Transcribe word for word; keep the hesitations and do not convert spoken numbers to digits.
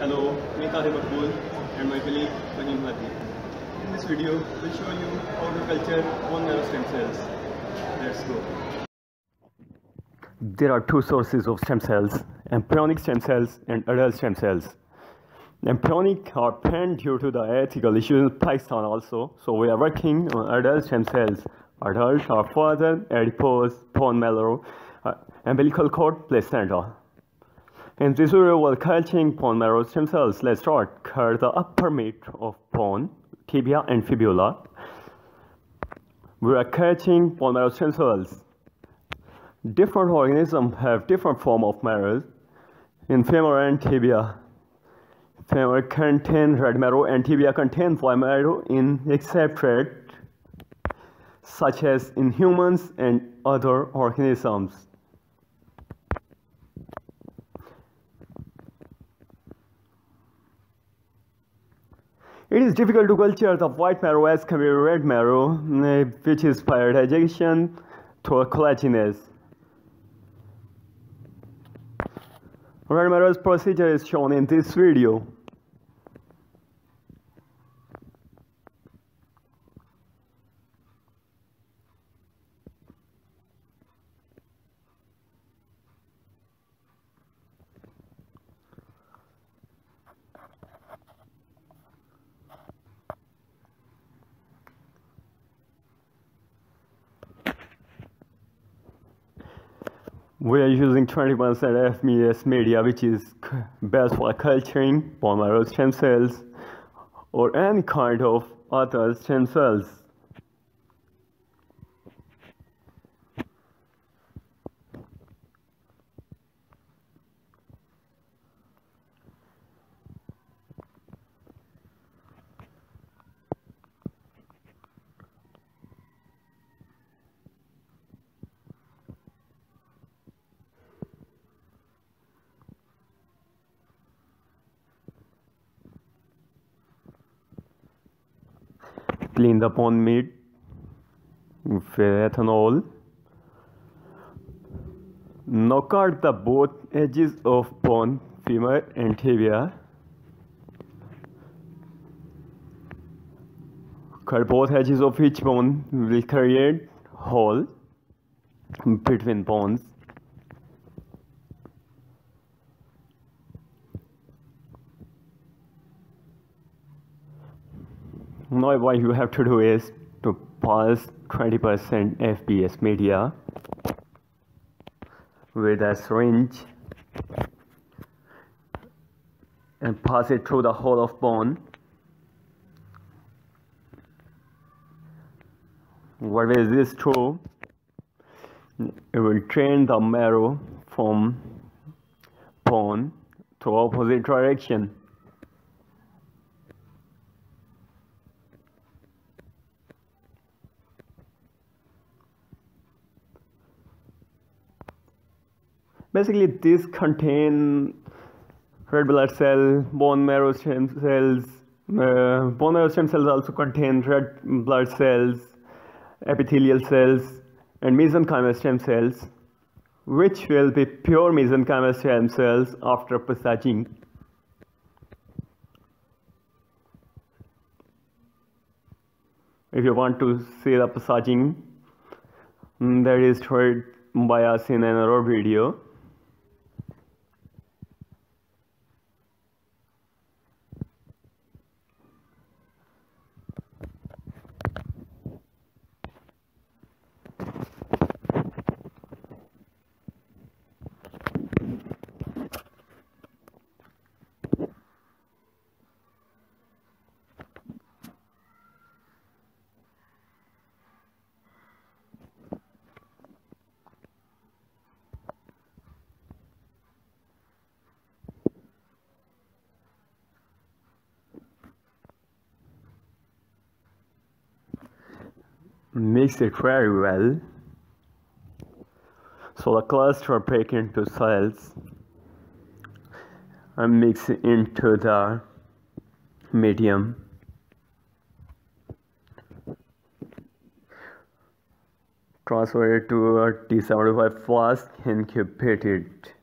Hello, I am Tahir Bakpol and my colleague Faheem Hadi. In this video, we will show you how to culture bone marrow stem cells. Let's go. There are two sources of stem cells, embryonic stem cells and adult stem cells. Embryonic are banned due to the ethical issues in Pakistan also, so we are working on adult stem cells. Adults are father, adipose, bone marrow, uh, umbilical cord, placenta. In this video, we are culturing bone marrow stem cells. Let's start. Cut the upper meat of bone, tibia and fibula. We are culturing bone marrow stem cells. Different organisms have different form of marrow. In femur and tibia, femur contain red marrow and tibia contain white marrow in except red, such as in humans and other organisms. It is difficult to culture the white marrow as compared to red marrow, which is prioritization through collagenase. Red marrow's procedure is shown in this video. We are using twenty percent F B S media, which is best for culturing bone marrow stem cells or any kind of other stem cells. Clean the bone meat with ethanol. Knock out the both edges of bone, femur and tibia. Cut both edges of each bone will create hole between bones. Now what you have to do is to pulse twenty percent F B S media with a syringe and pass it through the whole of bone. What is this through? It will drain the marrow from bone to opposite direction. Basically, these contain red blood cell, bone marrow stem cells. Uh, bone marrow stem cells also contain red blood cells, epithelial cells, and mesenchymal stem cells, which will be pure mesenchymal stem cells after passaging. If you want to see the passaging, that is heard by us in another video. Mix it very well so the cluster break into cells and mix it into the medium. Transfer it to a T seventy-five flask and incubate it.